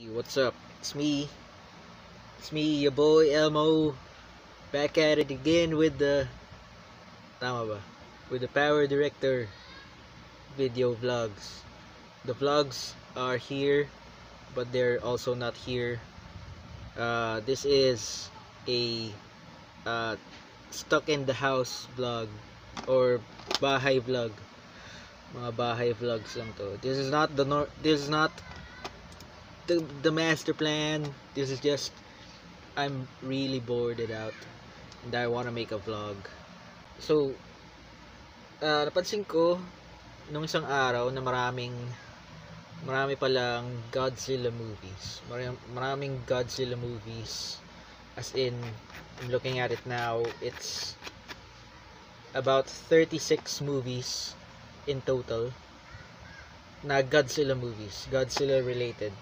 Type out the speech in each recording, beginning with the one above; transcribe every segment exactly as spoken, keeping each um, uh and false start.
What's up? It's me. It's me, your boy Elmo. Back at it again with the Tama ba? With the Power Director video vlogs. The vlogs are here, but they're also not here. Uh, this is a uh, stuck in the house vlog or bahay vlog. Mga bahay vlogs lang to. This is not the nor this is not the, the master plan. This is just I'm really bored out and I want to make a vlog. So uh, napansin ko nung isang araw na maraming marami palang Godzilla movies. Maraming, maraming Godzilla movies, as in I'm looking at it now, it's about thirty-six movies in total na Godzilla movies, Godzilla related.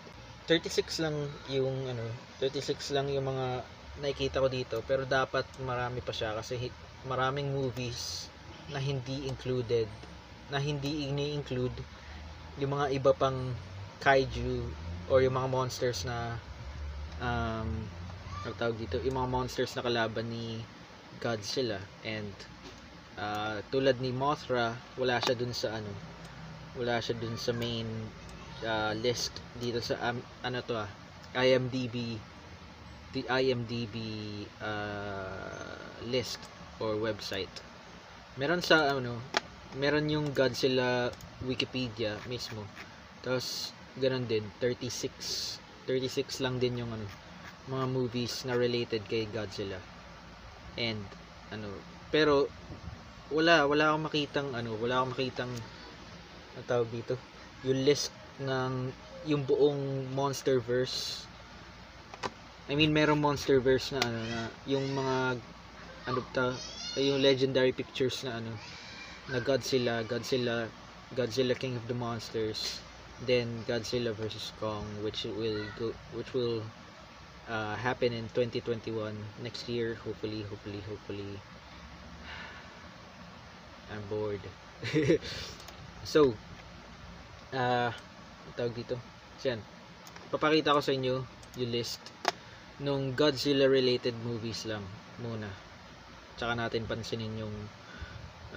Thirty-six lang yung ano, thirty-six lang yung mga nakikita ko dito, pero dapat marami pa siya kasi maraming movies na hindi included, na hindi ini-include yung mga iba pang kaiju or yung mga monsters na um tawag dito, yung mga monsters na kalaban ni Godzilla. And Uh, tulad ni Mothra, wala siya dun sa ano, wala siya dun sa main uh, list dito sa um, ano to ah, I M D B, the I M D B uh, list or website. Meron sa ano, meron yung Godzilla Wikipedia mismo. Tapos ganun din, thirty-six lang din yung ano, mga movies na related kay Godzilla. And ano, pero wala wala akong makitang ano, wala akong makitang ang tawag dito, yung list ng yung buong MonsterVerse. I mean, merong MonsterVerse na ano, na yung mga ano ta, yung Legendary Pictures na ano, na Godzilla, Godzilla, Godzilla King of the Monsters, then Godzilla versus Kong, which will go, which will uh, happen in twenty twenty-one, next year, hopefully, hopefully, hopefully. I'm bored. So, ah, uh, tawag dito. Siyan. Papakita ko sa inyo yung list nung Godzilla related movies lang muna. Tsaka natin pansinin yung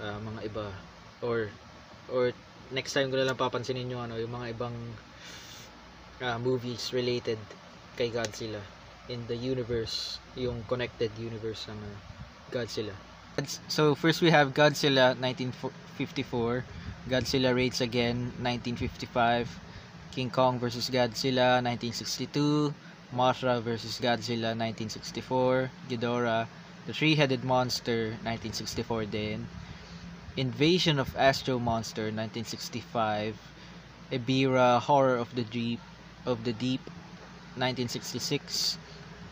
uh, mga iba, or or next time ko na lang papansinin yung ano, yung mga ibang uh, movies related kay Godzilla in the universe, yung connected universe ng uh, Godzilla. So first we have Godzilla nineteen fifty-four, Godzilla Raids Again nineteen fifty-five, King Kong versus. Godzilla nineteen sixty-two, Mothra versus. Godzilla nineteen sixty-four, Ghidorah, The Three-Headed Monster nineteen sixty-four din, Invasion of Astro Monster nineteen sixty-five, Ebira Horror of the Deep of the Deep nineteen sixty-six,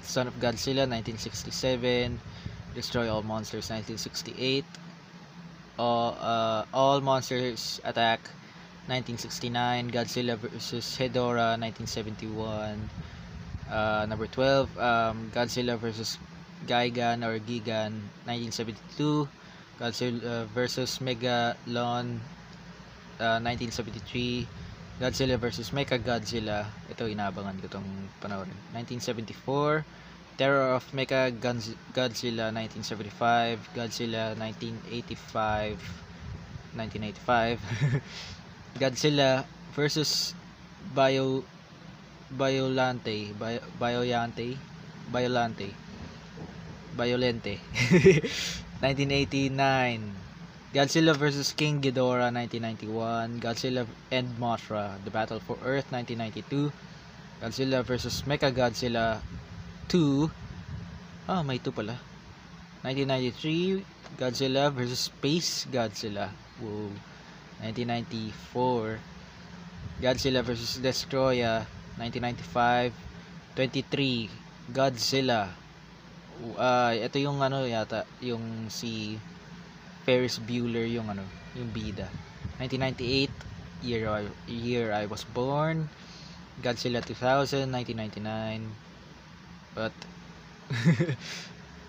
Son of Godzilla nineteen sixty-seven, Destroy All Monsters nineteen sixty-eight, All, uh, All Monsters Attack nineteen sixty-nine, Godzilla versus. Hedora nineteen seventy-one, uh, number twelve, um, Godzilla versus. Gigan or Gigan nineteen seventy-two, Godzilla versus. Megalon uh, nineteen seventy-three, Godzilla versus. Mechagodzilla, ito inaabangan ko itong panahon, nineteen seventy-four, Terror of Mechagodzilla nineteen seventy-five, Godzilla nineteen eighty-five, nineteen eighty-five, Godzilla versus. Bio, Biollante, Bio, Biollante, Biollante, Biollante, nineteen eighty-nine, Godzilla versus. King Ghidorah nineteen ninety-one, Godzilla and Mothra, The Battle for Earth nineteen ninety-two, Godzilla versus. Mechagodzilla two, ah, may two pala, nineteen ninety-three, Godzilla versus. Space Godzilla, whoa, nineteen ninety-four, Godzilla versus. Destoroyah, nineteen ninety-five, twenty-three, Godzilla, ah, uh, ito yung ano yata, yung si Ferris Bueller, yung ano, yung bida, nineteen ninety-eight, year I, year I was born, Godzilla two thousand, nineteen ninety-nine, but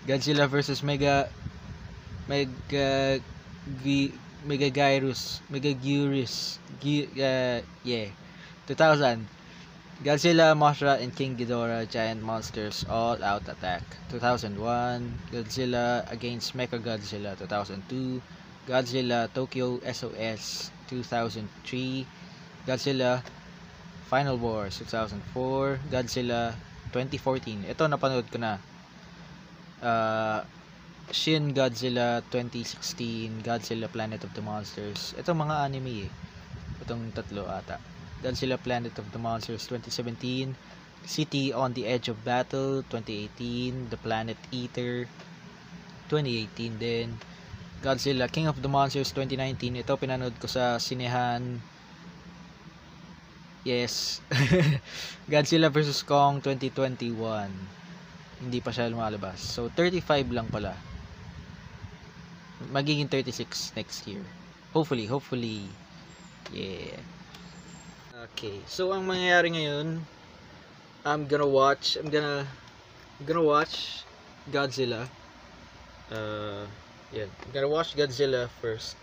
Godzilla versus. Mega Mega Megaguirus Megaguirus uh, yeah two thousand, Godzilla, Mothra, and King Ghidorah, Giant Monsters All Out Attack, two thousand one, Godzilla against Mechagodzilla, two thousand two, Godzilla, Tokyo S O S, two thousand three, Godzilla, Final Wars, two thousand four, Godzilla, twenty fourteen, ito napanood ko na, uh, Shin Godzilla, twenty sixteen, Godzilla, Planet of the Monsters, ito mga anime eh, itong tatlo ata. Godzilla Planet of the Monsters twenty seventeen, City on the Edge of Battle twenty eighteen, The Planet Eater twenty eighteen din, Godzilla King of the Monsters twenty nineteen, ito pinanood ko sa sinehan, yes. Godzilla versus. Kong twenty twenty-one, hindi pa siya lumalabas, so thirty-five lang pala, magiging thirty-six next year, hopefully, hopefully, yeah. Okay, so ang mangyayari ngayon, I'm gonna watch, I'm gonna, I'm gonna watch Godzilla. Uh, yeah, I'm gonna watch Godzilla first.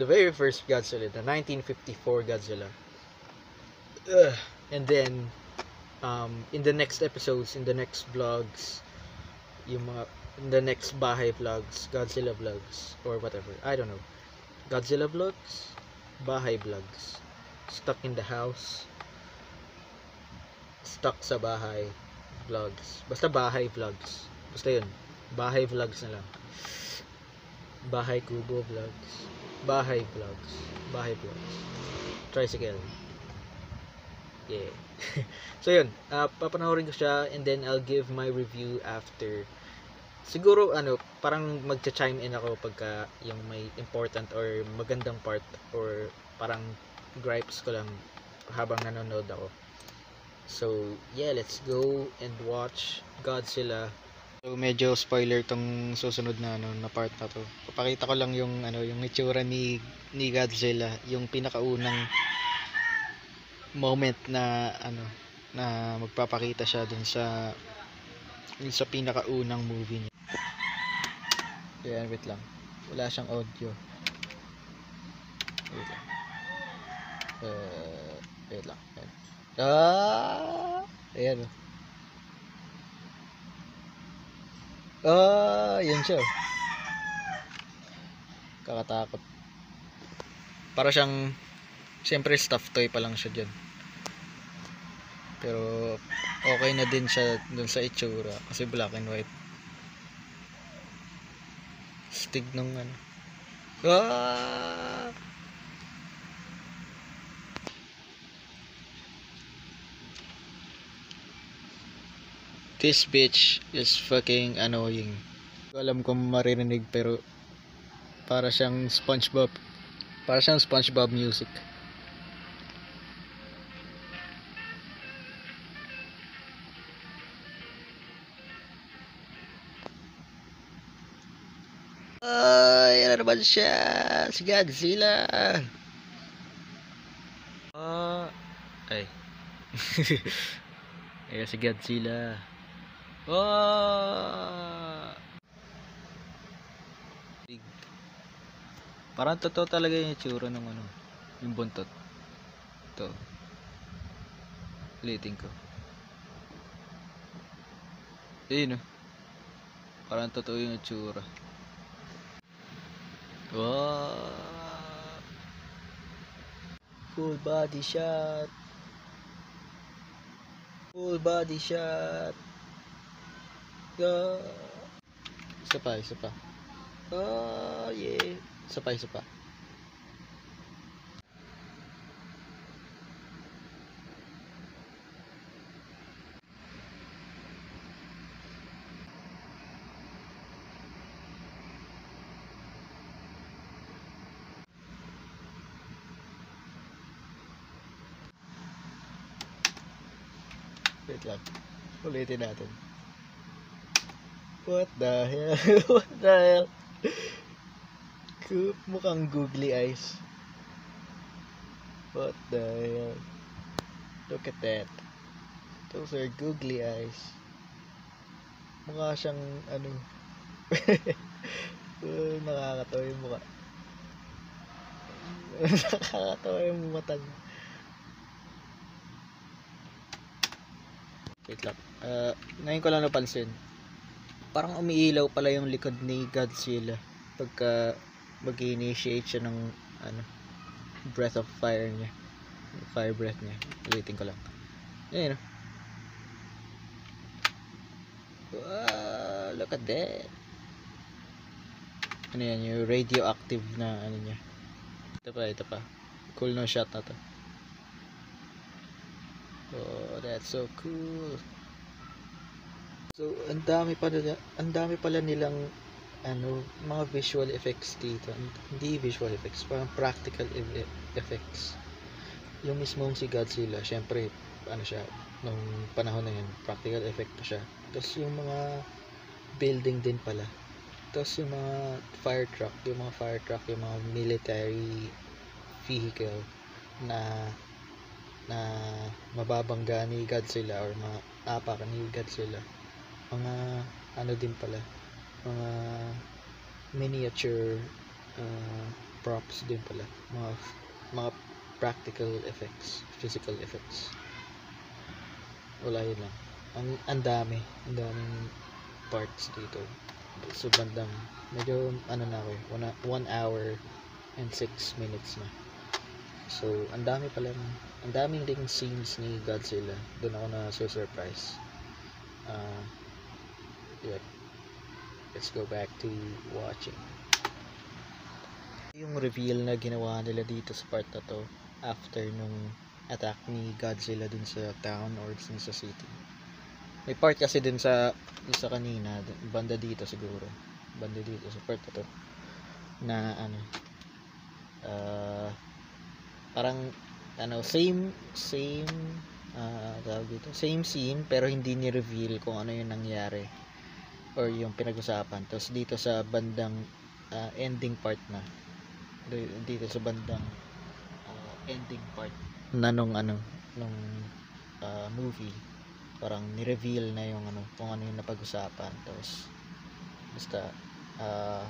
The very first Godzilla, the nineteen fifty-four Godzilla. Ugh. And then, um, in the next episodes, in the next vlogs, yung mga, in the next bahay vlogs, Godzilla vlogs, or whatever, I don't know. Godzilla vlogs? Bahay vlogs. Stuck in the house, stuck sa bahay vlogs, basta bahay vlogs, basta yun, bahay vlogs na lang, bahay kubo vlogs, bahay vlogs, bahay vlogs, tricycle, yeah. So yun, uh, papanahorin ko siya, and then I'll give my review after, siguro ano, parang magcha-chime in ako pagka yung may important or magandang part or parang gripes ko lang habang nanonood ako. So yeah, let's go and watch Godzilla. So medyo spoiler tong susunod na ano na part na to. Papakita ko lang yung ano yung itsura ni ni Godzilla, yung pinakaunang moment na ano na magpapakita siya dun sa dun sa pinakaunang movie niya. Ayan, wait lang. Wala siyang audio. Wait lang. Uh, wait lang. Ayan. Ah! Ayan. Ah! Yan siya. Kakatakot. Para siyang, siyempre stuffed toy pa lang siya dyan. Pero okay na din siya dun sa itsura. Kasi black and white. Stig nung ano. Ah! This bitch is fucking annoying. Alam kong maririnig pero para siyang SpongeBob. Para siyang SpongeBob music. Ay, ano naman siya? Si Godzilla. Ah, uh, ay. Ay, si Godzilla. Oh! Parang totoo talaga yung itsura ng ano, yung buntot. Ito. Ulitin ko. Ayun, no? Parang totoo yung itsura. Oh! Full body shot. Full body shot. Uh, isa pa, isa pa. Oh, yeah. Isa pa, isa pa. Wait lang. Ulitin natin. What the hell? What the hell? Coop, mukhang googly eyes. What the hell? Look at that. Those are googly eyes. Mukha siyang ano. Nakakatawa yung mukha. Nakakatawa yung mukha. Wait lang. Uh, ngayon ko lang napansin. Parang umiilaw pala yung likod ni Godzilla pagka mag-initiate siya ng ano, breath of fire niya. Fire breath niya. Ulitin ko lang. Ayun. Wow, look at that. Ano yan, yung radioactive na ano niya. Ito pa, ito pa. Cool na shot na to. Oh, that's so cool. So, ang dami pala, ang dami pala nilang ano, mga visual effects dito. Hindi visual effects, parang practical e effects. Yung mismong si Godzilla, syempre, ano siya, nung panahon na yun, practical effect pa siya. Tapos yung mga building din pala. Tapos yung mga fire truck, yung mga fire truck, yung mga military vehicle na na mababangga ni Godzilla or maapak ni Godzilla. Mga ano din pala, mga miniature uh, props din pala, mga mga practical effects, physical effects. Wala, yun lang. Ang ang dami, ang daming parts dito. So bandang medyo ano na ako, one hour and six minutes na. So ang dami pala, ang daming ding scenes ni Godzilla. Doon ako na so surprise. Uh, Yeah. Let's go back to watching. Yung reveal na ginawa nila dito sa part na to after nung attack ni Godzilla dun sa town or dun sa city. May part kasi dun sa dun sa kanina, banda dito siguro. Banda dito sa part na to na ano uh, parang ano same same uh, tawag dito, same scene pero hindi ni-reveal kung ano yung nangyari or yung pinag-usapan. Tapos dito sa bandang uh, ending part na dito sa bandang uh, ending part na nung ano nung uh, movie, parang ni-reveal na yung ano kung ano yung napag-usapan. Tapos basta uh,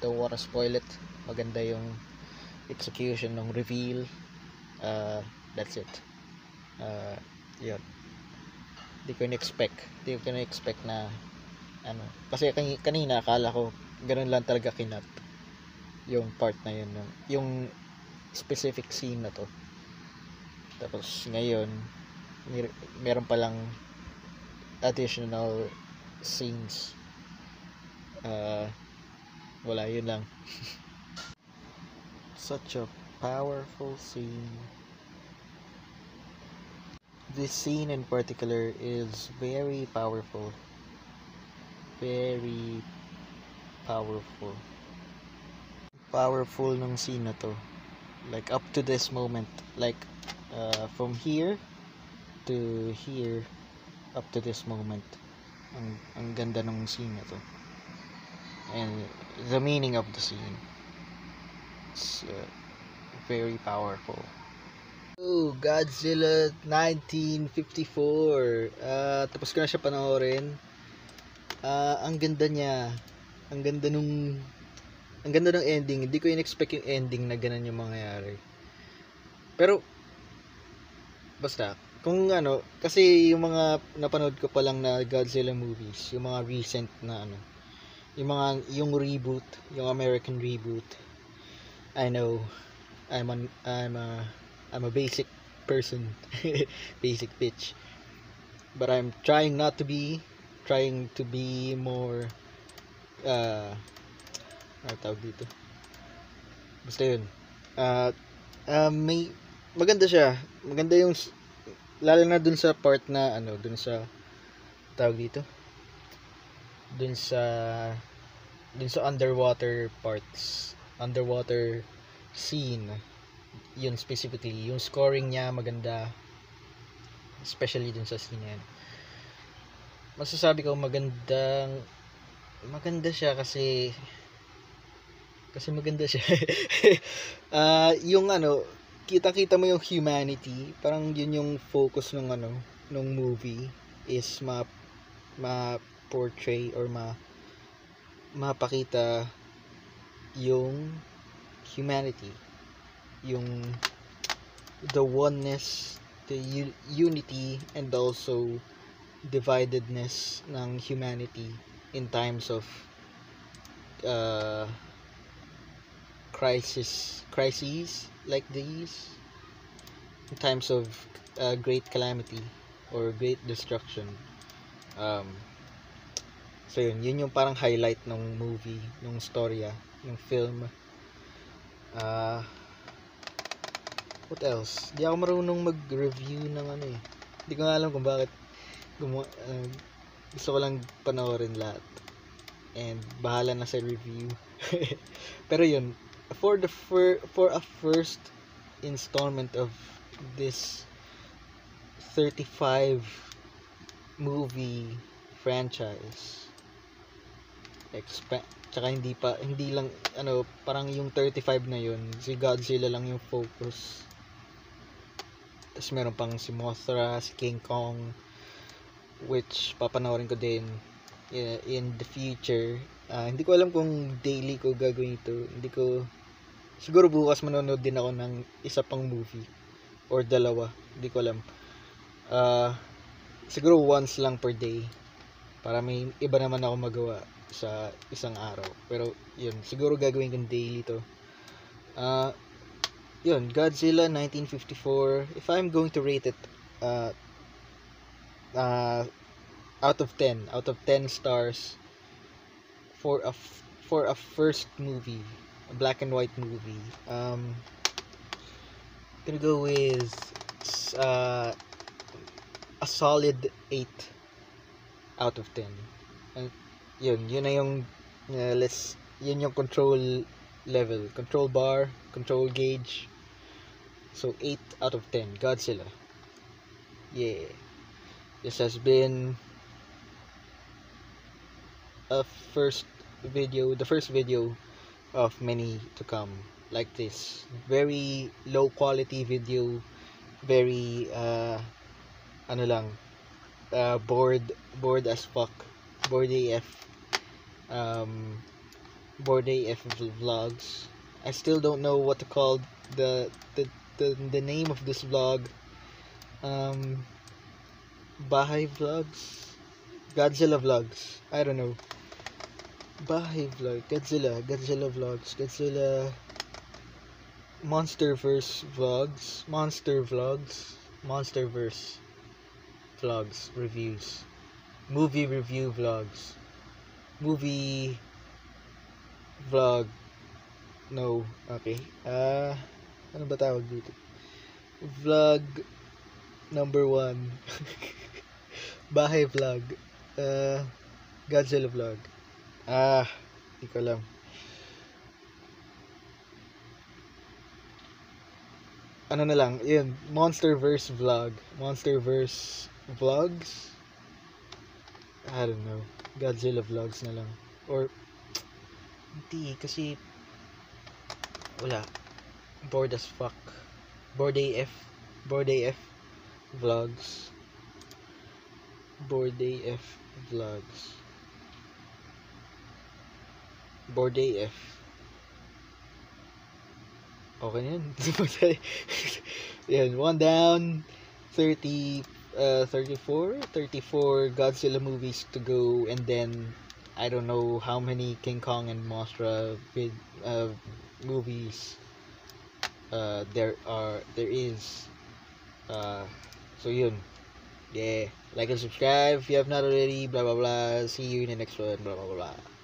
don't wanna spoil it, maganda yung execution ng reveal. Uh, that's it. Uh, yun, di ko in-expect di ko in-expect na ano, kasi kanina akala ko ganun lang talaga kinat yung part na yun, yung specific scene na to. Tapos ngayon meron palang additional scenes. Uh, wala, yun lang. Such a powerful scene. This scene in particular is very powerful. Very powerful. Powerful ng scene na to. Like up to this moment. Like uh, from here to here up to this moment. Ang, ang ganda ng scene na to. And the meaning of the scene. It's uh, very powerful. Oh, Godzilla nineteen fifty-four. Uh, tapos ko na siya panoorin. Uh, ang ganda niya. Ang ganda nung ang ganda ng ending. Hindi ko in-expect yung ending na ganun yung mangyayari. Pero basta, kung ano, kasi yung mga napanood ko pa lang na Godzilla movies, yung mga recent na ano, yung mga yung reboot, yung American reboot. I know I'm an I'm a I'm a basic person. Basic bitch. But I'm trying not to be trying to be more uh ano tawag dito, basta yun. Uh, uh, may maganda siya, maganda yung lalo na dun sa part na ano, dun sa tawag dito, dun sa dun sa underwater parts, underwater scene yun specifically. Yung scoring niya maganda, especially dun sa scene yan. Masasabi ko magandang maganda siya kasi kasi maganda siya. Uh, yung ano, kitang-kita mo yung humanity, parang yun yung focus ng ano ng movie is ma ma portray or ma mapakita yung humanity, yung the oneness, the unity, and also dividedness ng humanity in times of uh, crisis crises like these, in times of uh, great calamity or great destruction. Um, so yun, yun yung parang highlight ng movie, ng storya, ng film. Uh, what else? Di ako marunong mag-review ng ano eh. Di ko nga alam kung bakit gumawa, uh, gusto ko lang panoorin lahat. And bahala na sa review. Pero yun, for the fir- for a first installment of this thirty-five movie franchise, expa- tsaka hindi pa, hindi lang ano, parang yung thirty-five na yun, si Godzilla lang yung focus. Tapos meron pang si Mothra, si King Kong, which papanawarin ko din uh, in the future. Uh, hindi ko alam kung daily ko gagawin ito. Hindi ko, siguro bukas manonood din ako ng isa pang movie or dalawa. Hindi ko alam. Uh, siguro once lang per day, para may iba naman ako magawa sa isang araw. Pero yun, siguro gagawin ko daily to. Uh, Yun, Godzilla nineteen fifty-four. If I'm going to rate it uh, uh, out of ten, out of ten stars for a f- for a first movie, a black and white movie, um, I'm gonna go with uh, a solid eight out of ten. And yun, yun na yung uh, let's yun yung control level, control bar, control gauge. So eight out of ten, Godzilla. Yeah. This has been a first video, the first video of many to come like this. Very low quality video, very uh ano lang, uh bored bored as fuck, bored A F. Um bored A F vlogs. I still don't know what to call the the the, the name of this vlog. Um, Bahay vlogs, Godzilla vlogs. I don't know. Bahay vlog, Godzilla, Godzilla vlogs, Godzilla. MonsterVerse vlogs, Monster vlogs, MonsterVerse vlogs reviews, movie review vlogs, movie vlog. No, okay. Uh, ano ba tawag dito? Vlog number one. Bahay vlog. Uh, Godzilla vlog. Ah, hindi ko alam. Ano na lang, yun, MonsterVerse vlog. MonsterVerse vlogs? I don't know. Godzilla vlogs na lang. Or, hindi, kasi wala. Bored as fuck. Bored A F. Bored A F vlogs. Bored A F vlogs. Bored A F. Okay na yan. Yan. One down. thirty, uh, thirty-four? thirty-four Godzilla movies to go. And then I don't know how many King Kong and Mothra vid, uh, movies uh, there are there is uh, so yun, yeah, like and subscribe if you have not already, blah blah blah, see you in the next one, blah blah blah.